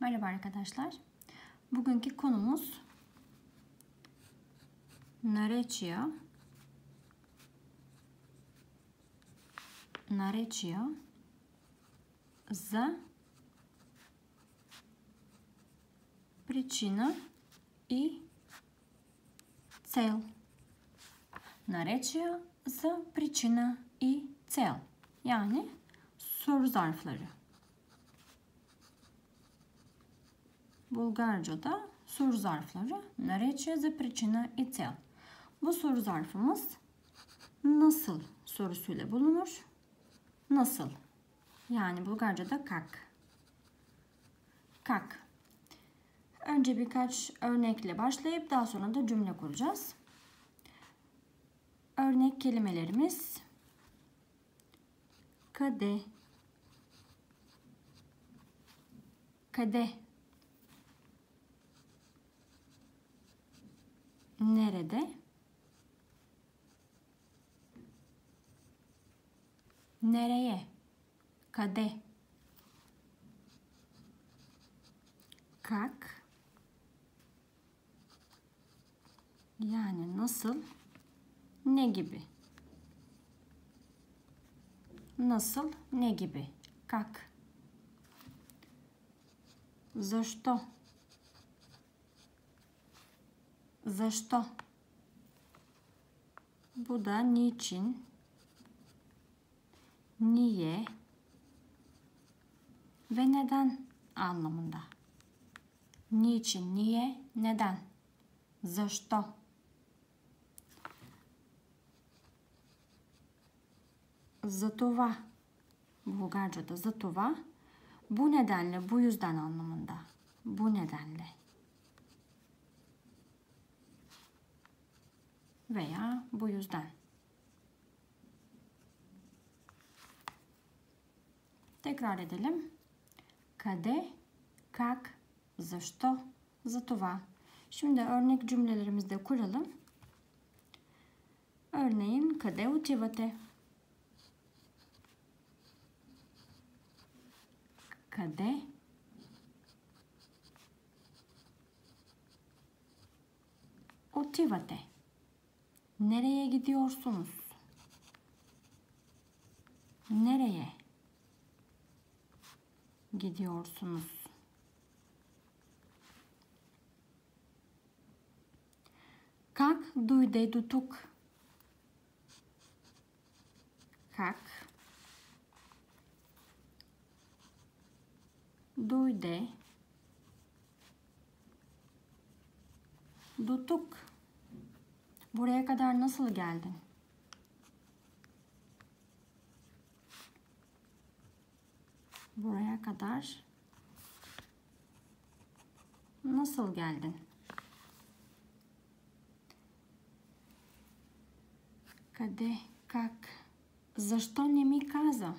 Merhaba arkadaşlar. Bugünkü konumuz наречија за причина и цел. Наречија за причина и цел. Yani soru zarfları. Bulgarca'da soru zarfları наречија за причина и цел. Bu soru zarfımız nasıl sorusuyla bulunur. Nasıl? Yani Bulgarca'da kak. Kak. Önce birkaç örnekle başlayıp daha sonra da cümle kuracağız. Örnek kelimelerimiz kadeh, kadeh, nerede, nereye, kadeh, kak, yani nasıl, ne gibi. Nasıl, ne gibi? Как? За что? За что? Bu da niçin? Niye? Ve neden anlamında. Niçin, niye, neden? За что? Затова, Bulgarca'da затова, bu nedenle, bu yüzden anlamında. Bu nedenle. Veya bu yüzden. Tekrar edelim. Kadeh, kak, za što, затова. Şimdi örnek cümlelerimizi de kuralım. Örneğin, kadeh utivate. Къде отивате? Nereye gidiyorsunuz? Nereye gidiyorsunuz? Как дойде до тук? Как дойде до тук? Buraya kadar nasıl geldin? Buraya kadar nasıl geldin? Къде, как? Защо не ми каза?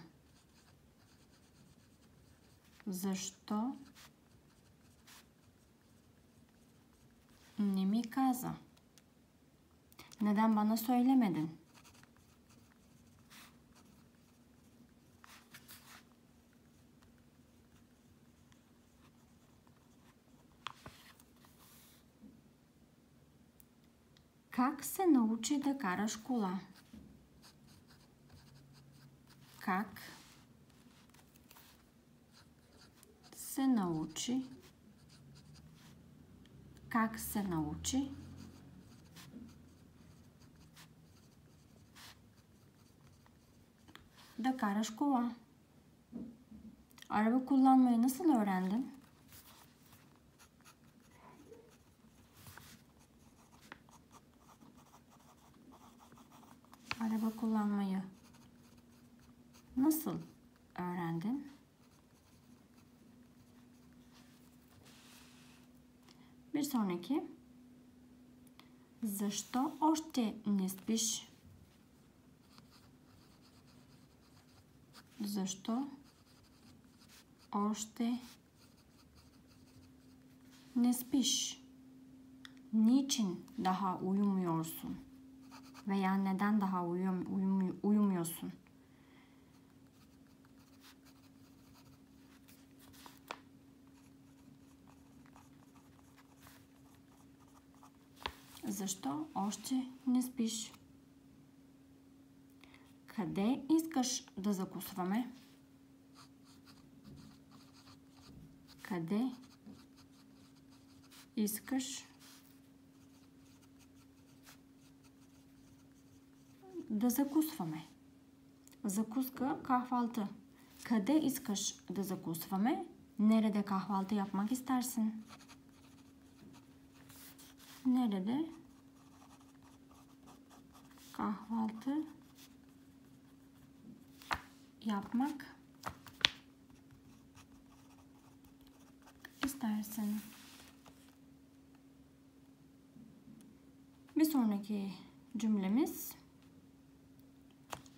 Защо не ми каза? Neden bana söylemedin? Как се научи да караш кола? Как се научи, как се научи да караш кола? Araba kullanmayı nasıl öğrendin? Araba kullanmayı nasıl öğrendin? Bir sonraki. Защо още не спиш? Защо още не спиш? Niçin daha uyumuyorsun? Veya neden daha uyumuyorsun? Защо още не спиш? Къде искаш да закусваме? Къде искаш да закусваме? Закуска kahvaltı. Къде искаш да закусваме? Nerede kahvaltı yapmak istersin? Nerede kahvaltı yapmak istersin? Bir sonraki cümlemiz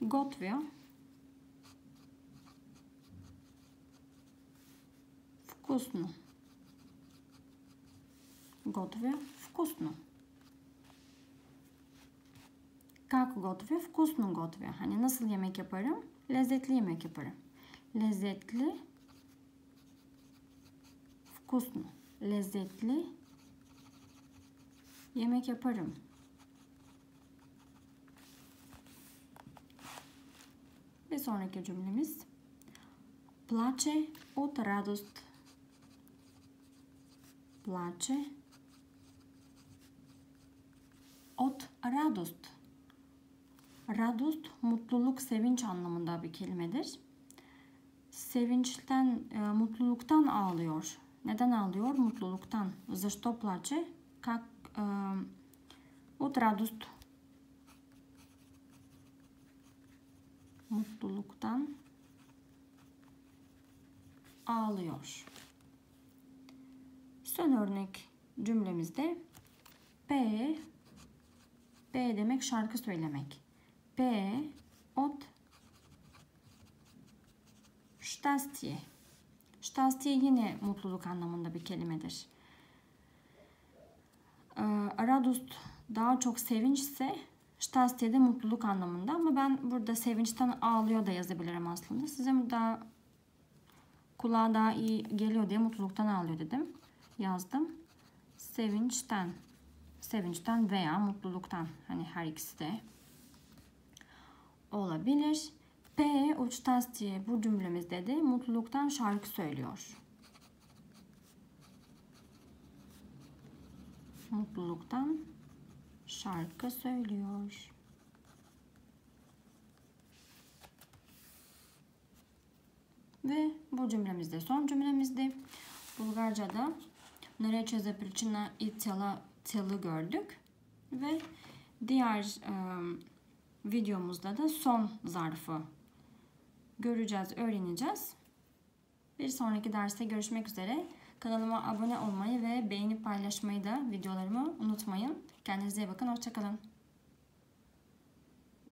готвя вкусно. Готвя вкусно. Как готвя? Вкусно готвя. Hani nasıl yemek yaparım? Lezzetli yemek yaparım. Lezzetli вкусно. Lezzetli yemek yaparım. Ve sonraki cümlemiz плаче от радост. Плаче от радост. Радост, mutluluk, sevinç anlamında bir kelimedir. Sevinçten, mutluluktan ağlıyor. Neden ağlıyor? Mutluluktan. Zašto plače? Как от радост. Mutluluktan ağlıyor. Son örnek cümlemizde P demek şarkı söylemek. P ot ştastiye. Ştastiye yine mutluluk anlamında bir kelimedir. Radost daha çok sevinçse ştastiye de mutluluk anlamında, ama ben burada sevinçten ağlıyor da yazabilirim aslında. Size daha kulağa daha iyi geliyor diye mutluluktan ağlıyor dedim. Yazdım. Sevinçten. Sevinçten veya mutluluktan. Hani her ikisi de olabilir. P uçtas diye bu cümlemizde de mutluluktan şarkı söylüyor. Mutluluktan şarkı söylüyor. Ve bu cümlemizde son cümlemizde Bulgarca'da nereçe za pričina i tela gördük ve diğer videomuzda da son zarfı göreceğiz, öğreneceğiz. Bir sonraki derste görüşmek üzere. Kanalıma abone olmayı ve beğenip paylaşmayı da videolarımı unutmayın. Kendinize iyi bakın. Hoşça kalın.